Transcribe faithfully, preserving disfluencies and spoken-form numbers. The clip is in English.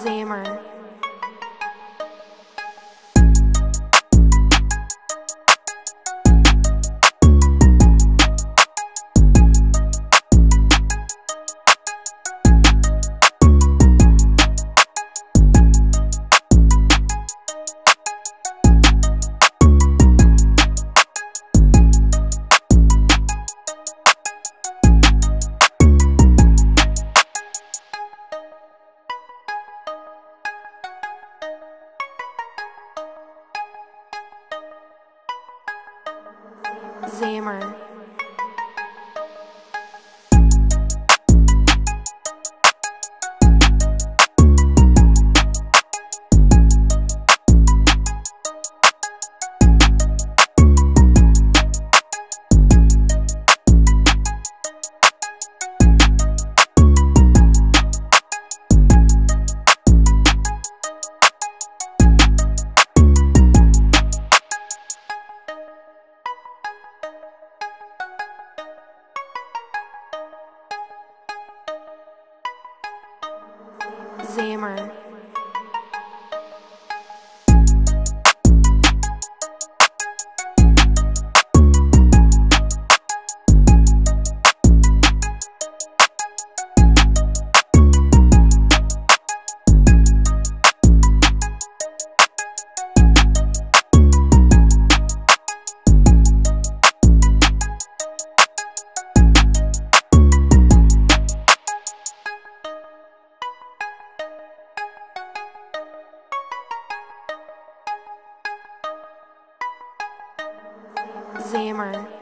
Xammer. Xammer. Xammer. Xammer.